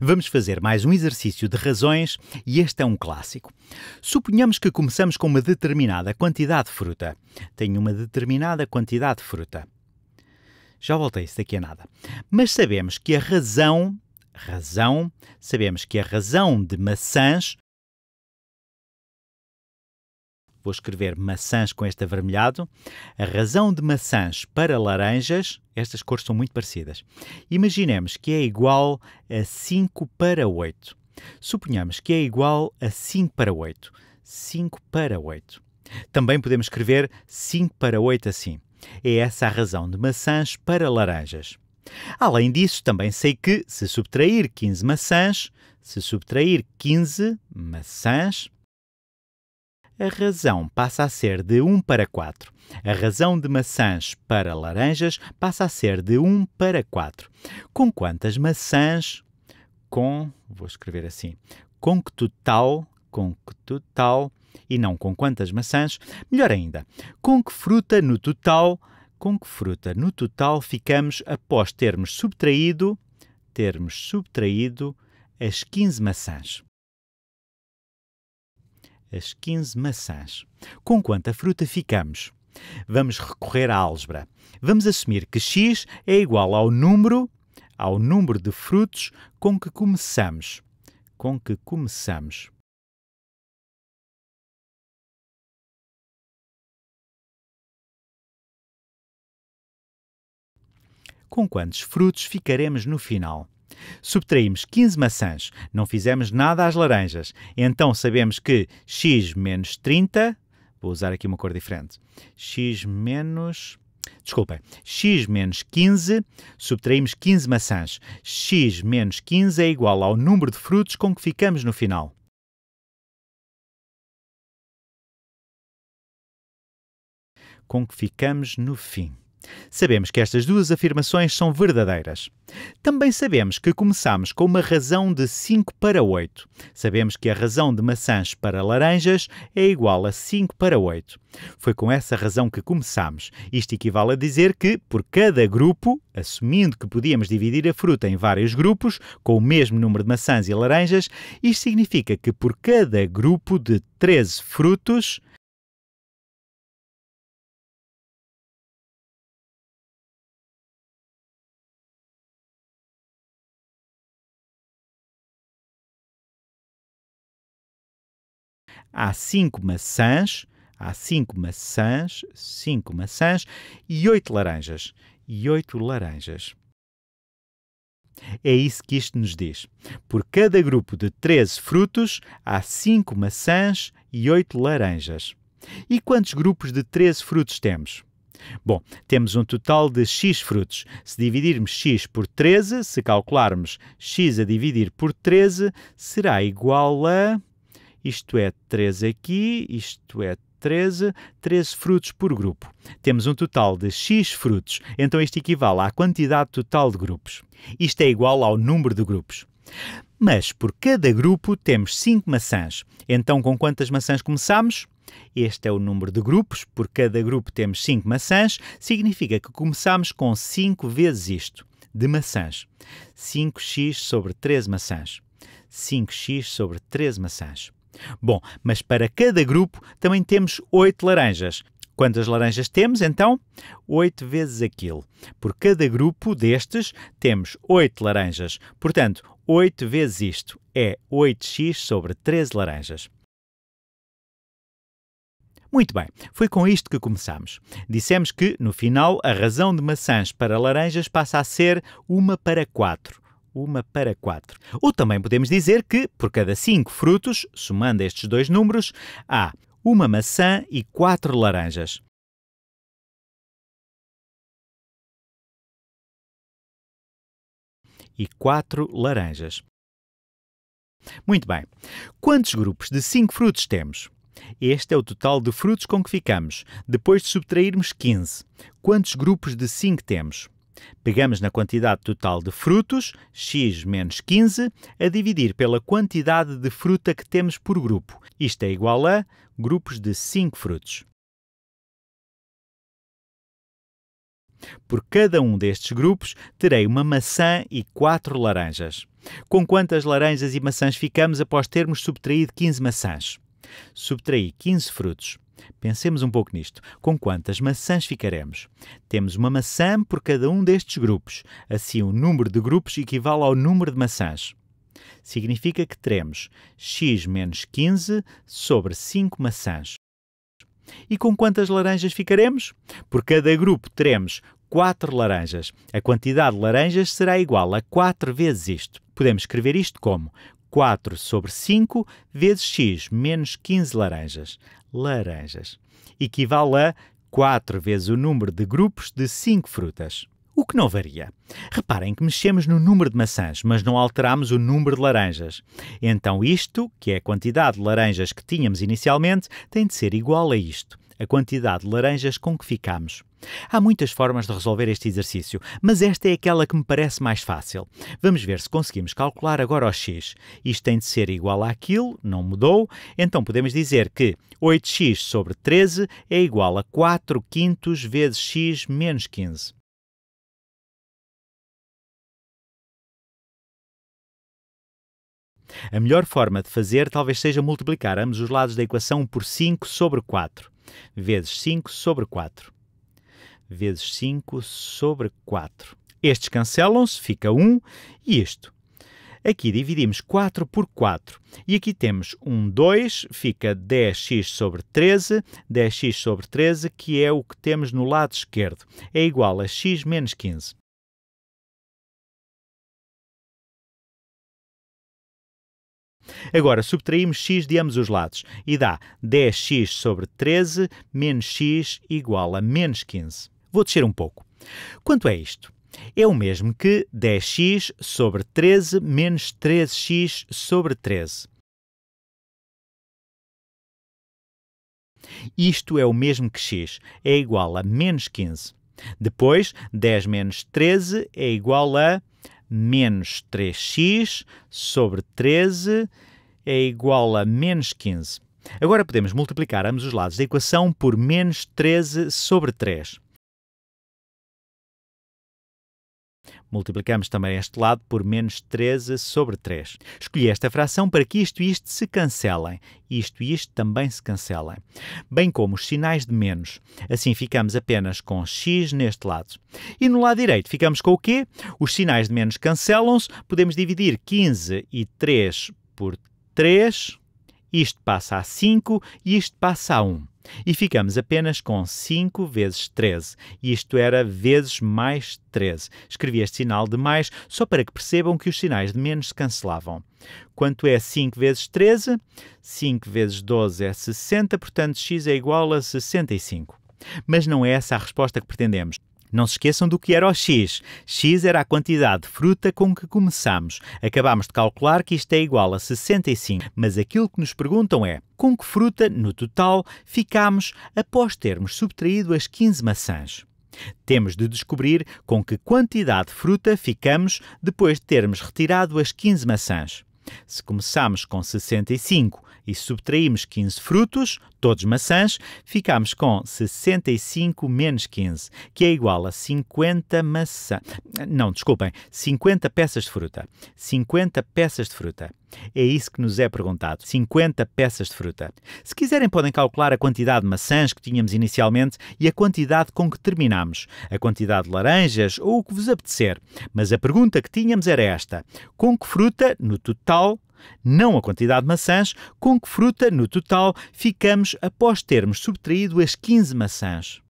Vamos fazer mais um exercício de razões e este é um clássico. Suponhamos que começamos com uma determinada quantidade de fruta. Tenho uma determinada quantidade de fruta. Já voltei, isso daqui a nada. Mas sabemos que a razão de maçãs, vou escrever maçãs com este avermelhado, a razão de maçãs para laranjas, estas cores são muito parecidas, imaginemos que é igual a 5 para 8. Suponhamos que é igual a 5 para 8. 5 para 8. Também podemos escrever 5 para 8 assim. É essa a razão de maçãs para laranjas. Além disso, também sei que, se subtrair 15 maçãs, a razão passa a ser de 1 para 4. A razão de maçãs para laranjas passa a ser de 1 para 4. Com quantas maçãs? Com que total, e não com quantas maçãs, melhor ainda, com que fruta no total ficamos após termos subtraído as 15 maçãs. As 15 maçãs. Com quanta fruta ficamos? Vamos recorrer à álgebra. Vamos assumir que x é igual ao número de frutos com que começamos. Com quantos frutos ficaremos no final? Subtraímos 15 maçãs, não fizemos nada às laranjas, então sabemos que x menos 30, vou usar aqui uma cor diferente, x menos 15, subtraímos 15 maçãs, x menos 15 é igual ao número de frutos com que ficamos no final. Sabemos que estas duas afirmações são verdadeiras. Também sabemos que começamos com uma razão de 5 para 8. Sabemos que a razão de maçãs para laranjas é igual a 5 para 8. Foi com essa razão que começamos. Isto equivale a dizer que, por cada grupo, assumindo que podíamos dividir a fruta em vários grupos, com o mesmo número de maçãs e laranjas, isto significa que por cada grupo de 13 frutos, há 5 maçãs e 8 laranjas. É isso que isto nos diz. Por cada grupo de 13 frutos, há 5 maçãs e 8 laranjas. E quantos grupos de 13 frutos temos? Bom, temos um total de x frutos. Se dividirmos x por 13, se calcularmos x a dividir por 13, será igual a... Isto é 13 aqui, isto é 13, 13 frutos por grupo. Temos um total de x frutos, então isto equivale à quantidade total de grupos. Isto é igual ao número de grupos. Mas por cada grupo temos 5 maçãs. Então com quantas maçãs começamos? Este é o número de grupos, por cada grupo temos 5 maçãs, significa que começamos com 5 vezes isto, de maçãs. 5x sobre 13 maçãs. 5x sobre 13 maçãs. Bom, mas para cada grupo também temos 8 laranjas. Quantas laranjas temos, então? 8 vezes aquilo. Por cada grupo destes temos 8 laranjas. Portanto, 8 vezes isto é 8x sobre 13 laranjas. Muito bem, foi com isto que começamos. Dissemos que, no final, a razão de maçãs para laranjas passa a ser 1 para 4. 1 para 4. Ou também podemos dizer que, por cada 5 frutos, somando estes dois números, há 1 maçã e 4 laranjas. Muito bem. Quantos grupos de 5 frutos temos? Este é o total de frutos com que ficamos, depois de subtrairmos 15. Quantos grupos de 5 temos? Pegamos na quantidade total de frutos, x menos 15, a dividir pela quantidade de fruta que temos por grupo. Isto é igual a grupos de 5 frutos. Por cada um destes grupos, terei uma maçã e 4 laranjas. Com quantas laranjas e maçãs ficamos após termos subtraído 15 maçãs? Subtraí 15 frutos. Pensemos um pouco nisto. Com quantas maçãs ficaremos? Temos uma maçã por cada um destes grupos. Assim, o número de grupos equivale ao número de maçãs. Significa que teremos x menos 15 sobre 5 maçãs. E com quantas laranjas ficaremos? Por cada grupo teremos 4 laranjas. A quantidade de laranjas será igual a 4 vezes isto. Podemos escrever isto como 4 sobre 5 vezes x menos 15 laranjas. Laranjas equivale a 4 vezes o número de grupos de 5 frutas. O que não varia. Reparem que mexemos no número de maçãs, mas não alteramos o número de laranjas. Então isto, que é a quantidade de laranjas que tínhamos inicialmente, tem de ser igual a isto, a quantidade de laranjas com que ficamos. Há muitas formas de resolver este exercício, mas esta é aquela que me parece mais fácil. Vamos ver se conseguimos calcular agora o x. Isto tem de ser igual àquilo, não mudou, então podemos dizer que 8x sobre 13 é igual a 4 quintos vezes x menos 15. A melhor forma de fazer talvez seja multiplicar ambos os lados da equação por 5 sobre 4, vezes 5 sobre 4, vezes 5 sobre 4. Estes cancelam-se, fica 1, e isto. Aqui dividimos 4 por 4, e aqui temos 1, 2, fica 10x sobre 13, 10x sobre 13, que é o que temos no lado esquerdo, é igual a x menos 15. Agora, subtraímos x de ambos os lados e dá 10x sobre 13 menos x igual a menos 15. Vou descer um pouco. Quanto é isto? É o mesmo que 10x sobre 13 menos 13x sobre 13. Isto é o mesmo que x, é igual a menos 15. Depois, 10 menos 13 é igual a menos 3x sobre 13 é igual a menos 15. Agora podemos multiplicar ambos os lados da equação por menos 13 sobre 3. Multiplicamos também este lado por menos 13 sobre 3. Escolhi esta fração para que isto e isto se cancelem. Isto e isto também se cancelem. Bem como os sinais de menos. Assim ficamos apenas com x neste lado. E no lado direito ficamos com o quê? Os sinais de menos cancelam-se. Podemos dividir 15 e 3 por 3. Isto passa a 5 e isto passa a 1. E ficamos apenas com 5 vezes 13. Isto era vezes mais 13. Escrevi este sinal de mais só para que percebam que os sinais de menos se cancelavam. Quanto é 5 vezes 13? 5 vezes 12 é 60, portanto x é igual a 65. Mas não é essa a resposta que pretendemos. Não se esqueçam do que era o x. X era a quantidade de fruta com que começamos. Acabámos de calcular que isto é igual a 65. Mas aquilo que nos perguntam é com que fruta, no total, ficámos após termos subtraído as 15 maçãs. Temos de descobrir com que quantidade de fruta ficamos depois de termos retirado as 15 maçãs. Se começámos com 65 e subtraímos 15 frutos, todos maçãs, ficámos com 65 menos 15, que é igual a 50 maçãs. Não, desculpem, 50 peças de fruta. 50 peças de fruta. É isso que nos é perguntado, 50 peças de fruta. Se quiserem podem calcular a quantidade de maçãs que tínhamos inicialmente e a quantidade com que terminámos, a quantidade de laranjas ou o que vos apetecer. Mas a pergunta que tínhamos era esta: com que fruta, no total, não a quantidade de maçãs, com que fruta, no total, ficamos após termos subtraído as 15 maçãs?